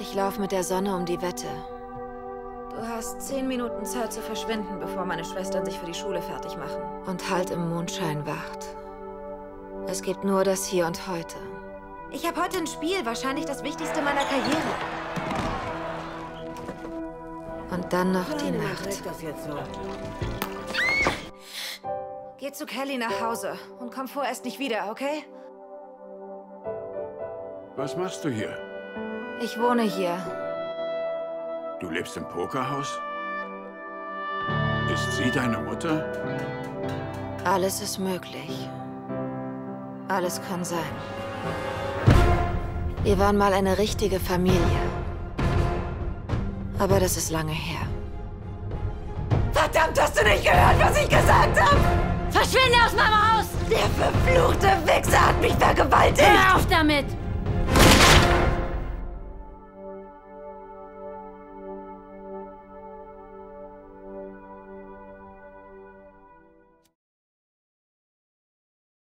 Ich laufe mit der Sonne um die Wette. Du hast 10 Minuten Zeit zu verschwinden, bevor meine Schwestern sich für die Schule fertig machen. Und halt im Mondschein wacht. Es gibt nur das Hier und Heute. Ich habe heute ein Spiel, wahrscheinlich das Wichtigste meiner Karriere. Und dann noch die Nacht. Geh zu Kelly nach Hause und komm vorerst nicht wieder, okay? Was machst du hier? Ich wohne hier. Du lebst im Pokerhaus? Ist sie deine Mutter? Alles ist möglich. Alles kann sein. Wir waren mal eine richtige Familie. Aber das ist lange her. Verdammt, hast du nicht gehört, was ich gesagt habe? Verschwinde aus meinem Haus! Der verfluchte Wichser hat mich vergewaltigt! Hör auf damit!